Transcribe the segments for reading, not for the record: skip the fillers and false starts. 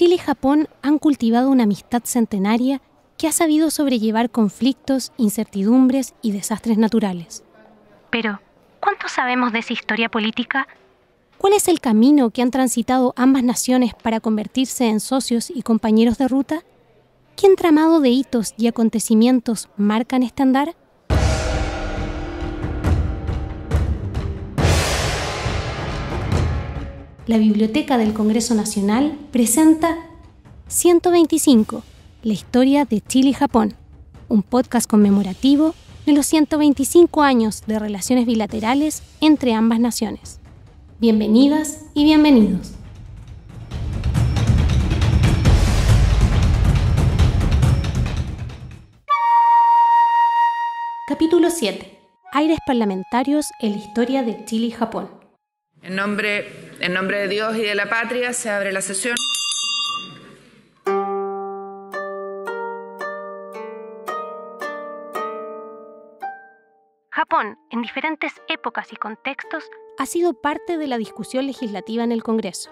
Chile y Japón han cultivado una amistad centenaria que ha sabido sobrellevar conflictos, incertidumbres y desastres naturales. Pero, ¿cuánto sabemos de esa historia política? ¿Cuál es el camino que han transitado ambas naciones para convertirse en socios y compañeros de ruta? ¿Qué entramado de hitos y acontecimientos marcan este andar? La Biblioteca del Congreso Nacional presenta 125, la historia de Chile y Japón, un podcast conmemorativo de los 125 años de relaciones bilaterales entre ambas naciones. Bienvenidas y bienvenidos. Capítulo 7. Aires parlamentarios en la historia de Chile y Japón. En nombre de Dios y de la patria se abre la sesión. Japón, en diferentes épocas y contextos, ha sido parte de la discusión legislativa en el Congreso.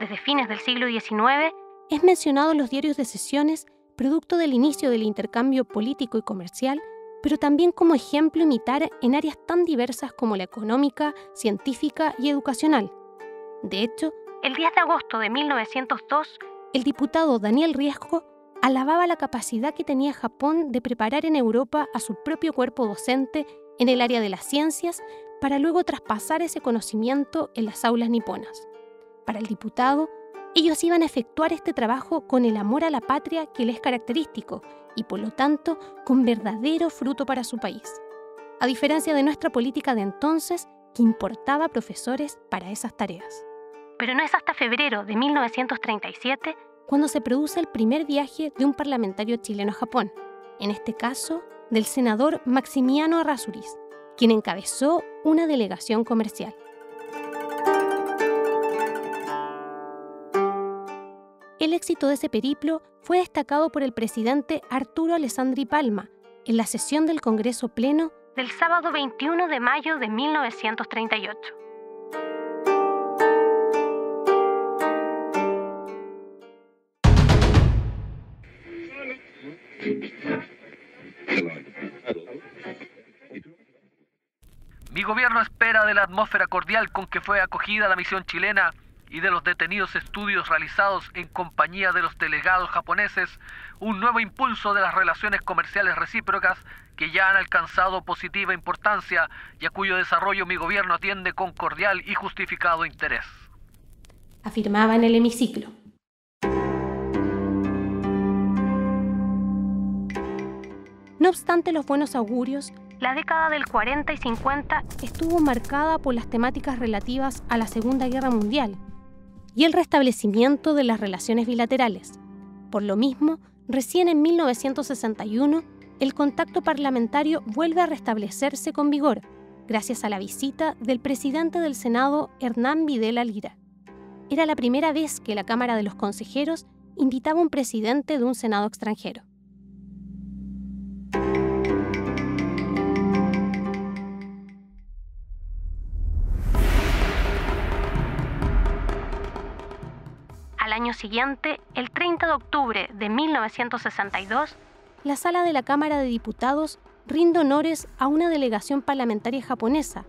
Desde fines del siglo XIX, es mencionado en los diarios de sesiones, producto del inicio del intercambio político y comercial, pero también como ejemplo a imitar en áreas tan diversas como la económica, científica y educacional. De hecho, el 10 de agosto de 1902, el diputado Daniel Riesco alababa la capacidad que tenía Japón de preparar en Europa a su propio cuerpo docente en el área de las ciencias, para luego traspasar ese conocimiento en las aulas niponas. Para el diputado, ellos iban a efectuar este trabajo con el amor a la patria que les es característico y, por lo tanto, con verdadero fruto para su país. A diferencia de nuestra política de entonces, que importaba profesores para esas tareas. Pero no es hasta febrero de 1937 cuando se produce el primer viaje de un parlamentario chileno a Japón, en este caso, del senador Maximiano Errázuriz, quien encabezó una delegación comercial. El éxito de ese periplo fue destacado por el presidente Arturo Alessandri Palma en la sesión del Congreso Pleno del sábado 21 de mayo de 1938. Mi gobierno espera de la atmósfera cordial con que fue acogida la misión chilena y de los detenidos estudios realizados en compañía de los delegados japoneses, un nuevo impulso de las relaciones comerciales recíprocas que ya han alcanzado positiva importancia y a cuyo desarrollo mi gobierno atiende con cordial y justificado interés. Afirmaba en el hemiciclo. No obstante los buenos augurios, la década del 40 y 50 estuvo marcada por las temáticas relativas a la Segunda Guerra Mundial y el restablecimiento de las relaciones bilaterales. Por lo mismo, recién en 1961, el contacto parlamentario vuelve a restablecerse con vigor, gracias a la visita del presidente del Senado, Hernán Videla Lira. Era la primera vez que la Cámara de los Consejeros invitaba a un presidente de un Senado extranjero. Al año siguiente, el 30 de octubre de 1962, la sala de la Cámara de Diputados rinde honores a una delegación parlamentaria japonesa,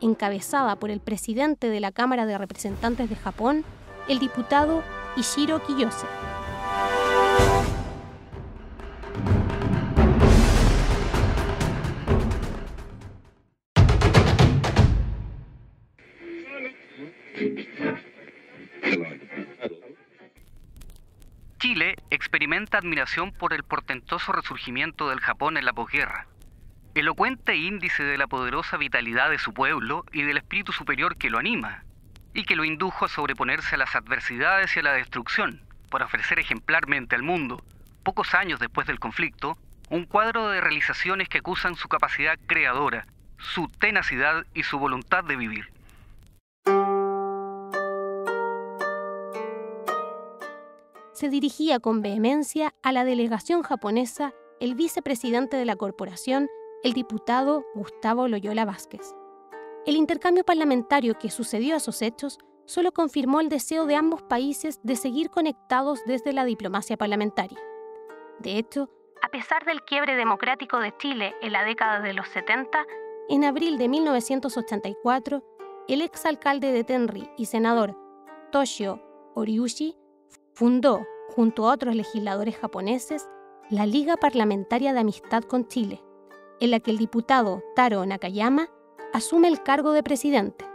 encabezada por el presidente de la Cámara de Representantes de Japón, el diputado Ichiro Kiyose. Chile experimenta admiración por el portentoso resurgimiento del Japón en la posguerra, elocuente índice de la poderosa vitalidad de su pueblo y del espíritu superior que lo anima, y que lo indujo a sobreponerse a las adversidades y a la destrucción, para ofrecer ejemplarmente al mundo, pocos años después del conflicto, un cuadro de realizaciones que acusan su capacidad creadora, su tenacidad y su voluntad de vivir. Se dirigía con vehemencia a la delegación japonesa el vicepresidente de la corporación, el diputado Gustavo Loyola Vázquez. El intercambio parlamentario que sucedió a esos hechos solo confirmó el deseo de ambos países de seguir conectados desde la diplomacia parlamentaria. De hecho, a pesar del quiebre democrático de Chile en la década de los 70, en abril de 1984, el exalcalde de Tenri y senador Toshio Oriuchi fundó, junto a otros legisladores japoneses, la Liga Parlamentaria de Amistad con Chile, en la que el diputado Taro Nakayama asume el cargo de presidente.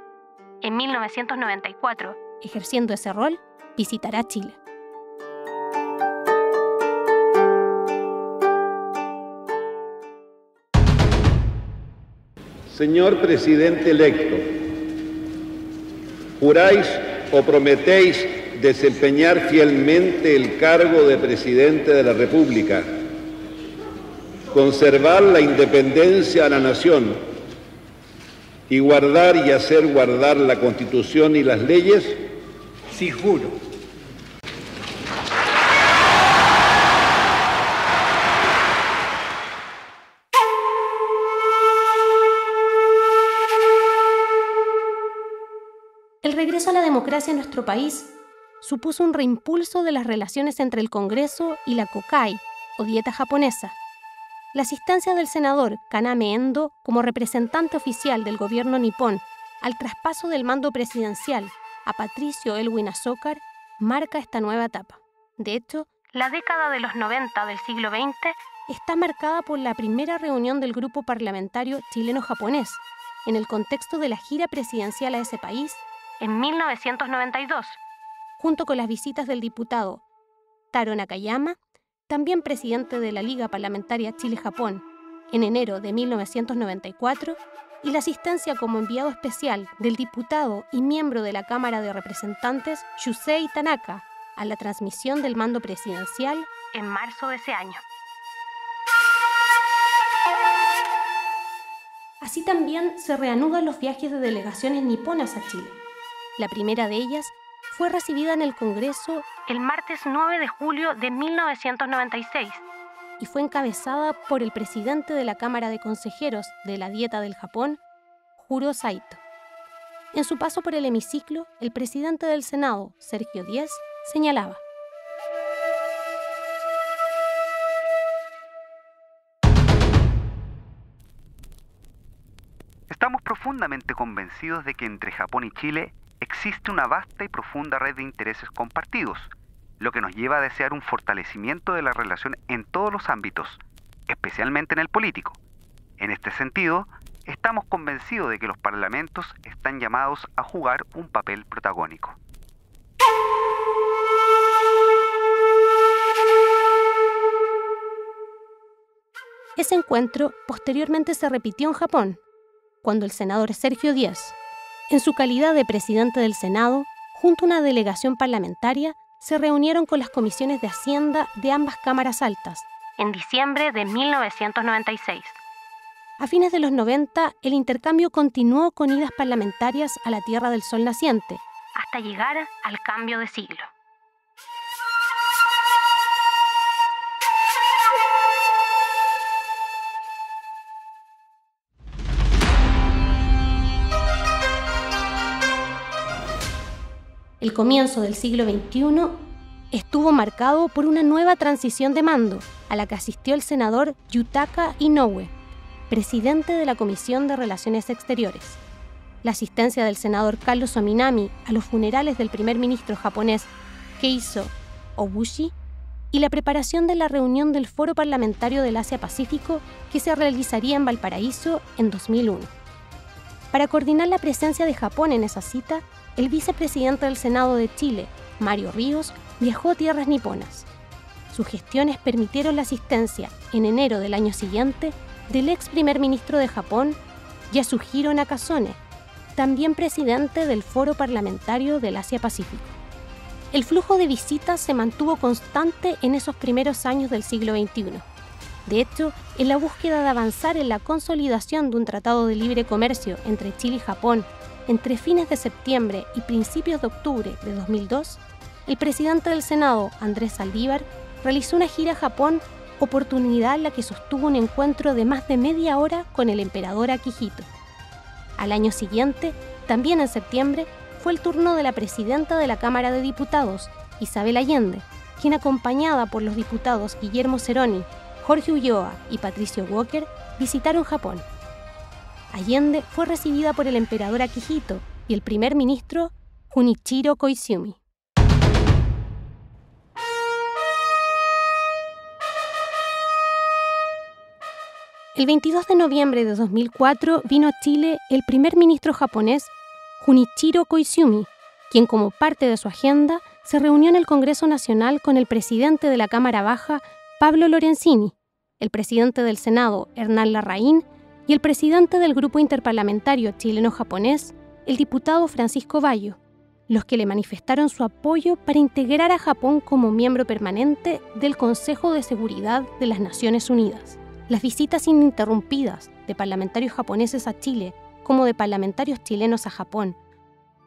En 1994, ejerciendo ese rol, visitará Chile. Señor presidente electo, ¿juráis o prometéis desempeñar fielmente el cargo de presidente de la República, conservar la independencia de la nación y guardar y hacer guardar la Constitución y las leyes? Sí, juro. El regreso a la democracia en nuestro país supuso un reimpulso de las relaciones entre el Congreso y la Kokkai, o Dieta Japonesa. La asistencia del senador Kaname Endo como representante oficial del gobierno nipón al traspaso del mando presidencial a Patricio Elwin Azócar marca esta nueva etapa. De hecho, la década de los 90 del siglo XX está marcada por la primera reunión del grupo parlamentario chileno-japonés en el contexto de la gira presidencial a ese país en 1992. Junto con las visitas del diputado Taro Nakayama, también presidente de la Liga Parlamentaria Chile-Japón, en enero de 1994, y la asistencia como enviado especial del diputado y miembro de la Cámara de Representantes Shusei Tanaka a la transmisión del mando presidencial en marzo de ese año. Así también se reanudan los viajes de delegaciones niponas a Chile. La primera de ellas fue recibida en el Congreso el martes 9 de julio de 1996 y fue encabezada por el presidente de la Cámara de Consejeros de la Dieta del Japón, Juro Saito. En su paso por el hemiciclo, el presidente del Senado, Sergio Díaz, señalaba: estamos profundamente convencidos de que entre Japón y Chile existe una vasta y profunda red de intereses compartidos, lo que nos lleva a desear un fortalecimiento de la relación en todos los ámbitos, especialmente en el político. En este sentido, estamos convencidos de que los parlamentos están llamados a jugar un papel protagónico. Ese encuentro posteriormente se repitió en Japón, cuando el senador Sergio Díez, en su calidad de presidente del Senado, junto a una delegación parlamentaria, se reunieron con las comisiones de Hacienda de ambas cámaras altas en diciembre de 1996. A fines de los 90, el intercambio continuó con idas parlamentarias a la Tierra del Sol Naciente, hasta llegar al cambio de siglo. El comienzo del siglo XXI estuvo marcado por una nueva transición de mando, a la que asistió el senador Yutaka Inoue, presidente de la Comisión de Relaciones Exteriores. La asistencia del senador Carlos Ominami a los funerales del primer ministro japonés Keizo Obuchi y la preparación de la reunión del Foro Parlamentario del Asia-Pacífico que se realizaría en Valparaíso en 2001. Para coordinar la presencia de Japón en esa cita, el vicepresidente del Senado de Chile, Mario Ríos, viajó a tierras niponas. Sus gestiones permitieron la asistencia, en enero del año siguiente, del ex primer ministro de Japón, Yasuhiro Nakasone, también presidente del Foro Parlamentario del Asia-Pacífico. El flujo de visitas se mantuvo constante en esos primeros años del siglo XXI. De hecho, en la búsqueda de avanzar en la consolidación de un tratado de libre comercio entre Chile y Japón, entre fines de septiembre y principios de octubre de 2002, el presidente del Senado, Andrés Saldívar, realizó una gira a Japón, oportunidad en la que sostuvo un encuentro de más de media hora con el emperador Akihito. Al año siguiente, también en septiembre, fue el turno de la presidenta de la Cámara de Diputados, Isabel Allende, quien, acompañada por los diputados Guillermo Ceroni, Jorge Ulloa y Patricio Walker, visitaron Japón. Allende fue recibida por el emperador Akihito y el primer ministro Junichiro Koizumi. El 22 de noviembre de 2004 vino a Chile el primer ministro japonés Junichiro Koizumi, quien como parte de su agenda se reunió en el Congreso Nacional con el presidente de la Cámara Baja, Pablo Lorenzini, el presidente del Senado, Hernán Larraín, y el presidente del Grupo Interparlamentario Chileno-Japonés, el diputado Francisco Bayo, los que le manifestaron su apoyo para integrar a Japón como miembro permanente del Consejo de Seguridad de las Naciones Unidas. Las visitas ininterrumpidas de parlamentarios japoneses a Chile, como de parlamentarios chilenos a Japón,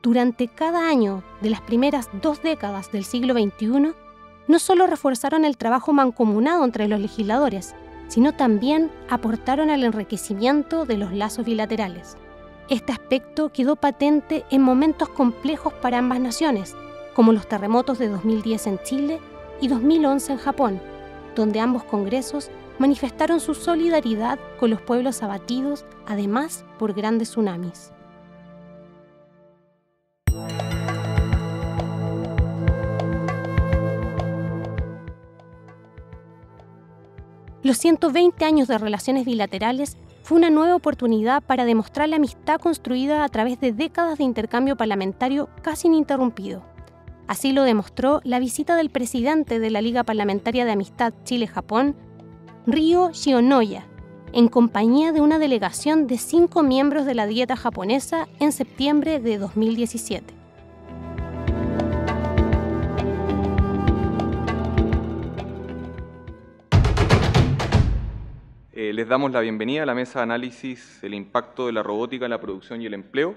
durante cada año de las primeras dos décadas del siglo XXI, no solo reforzaron el trabajo mancomunado entre los legisladores, sino también aportaron al enriquecimiento de los lazos bilaterales. Este aspecto quedó patente en momentos complejos para ambas naciones, como los terremotos de 2010 en Chile y 2011 en Japón, donde ambos congresos manifestaron su solidaridad con los pueblos abatidos, además por grandes tsunamis. Los 120 años de relaciones bilaterales fue una nueva oportunidad para demostrar la amistad construida a través de décadas de intercambio parlamentario casi ininterrumpido. Así lo demostró la visita del presidente de la Liga Parlamentaria de Amistad Chile-Japón, Ryo Shionoya, en compañía de una delegación de 5 miembros de la Dieta Japonesa en septiembre de 2017. Les damos la bienvenida a la mesa de análisis del impacto de la robótica en la producción y el empleo,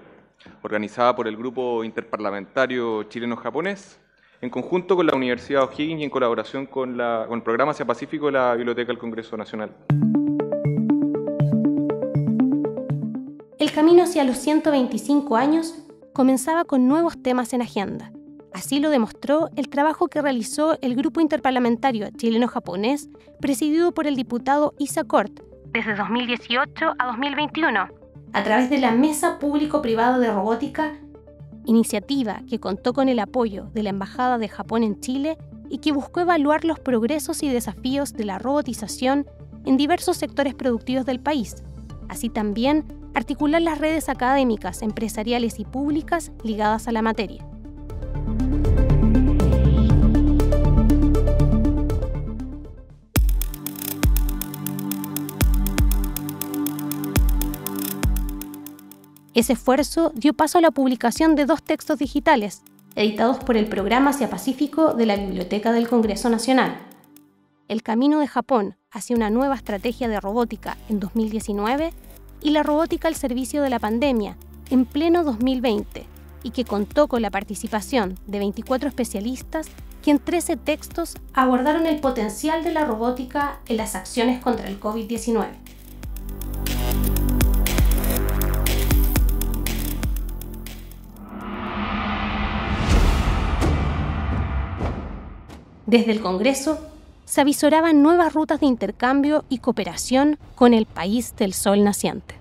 organizada por el Grupo Interparlamentario Chileno-Japonés, en conjunto con la Universidad O'Higgins y en colaboración con el Programa Asia Pacífico de la Biblioteca del Congreso Nacional. El camino hacia los 125 años comenzaba con nuevos temas en agenda. Así lo demostró el trabajo que realizó el Grupo Interparlamentario Chileno-Japonés, presidido por el diputado Isa Cort, desde 2018 a 2021, a través de la Mesa Público-Privada de Robótica, iniciativa que contó con el apoyo de la Embajada de Japón en Chile y que buscó evaluar los progresos y desafíos de la robotización en diversos sectores productivos del país, así también articular las redes académicas, empresariales y públicas ligadas a la materia. Ese esfuerzo dio paso a la publicación de 2 textos digitales, editados por el Programa Asia Pacífico de la Biblioteca del Congreso Nacional. El camino de Japón hacia una nueva estrategia de robótica en 2019 y la robótica al servicio de la pandemia en pleno 2020, y que contó con la participación de 24 especialistas que en 13 textos abordaron el potencial de la robótica en las acciones contra el COVID-19. Desde el Congreso se avisoraban nuevas rutas de intercambio y cooperación con el país del Sol Naciente.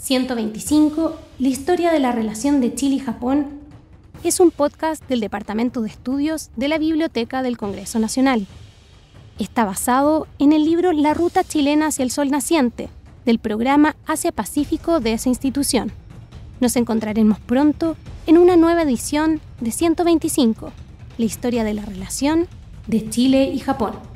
«125. La historia de la relación de Chile y Japón» es un podcast del Departamento de Estudios de la Biblioteca del Congreso Nacional. Está basado en el libro La Ruta Chilena hacia el Sol Naciente, del Programa Asia Pacífico de esa institución. Nos encontraremos pronto en una nueva edición de 125, la historia de la relación de Chile y Japón.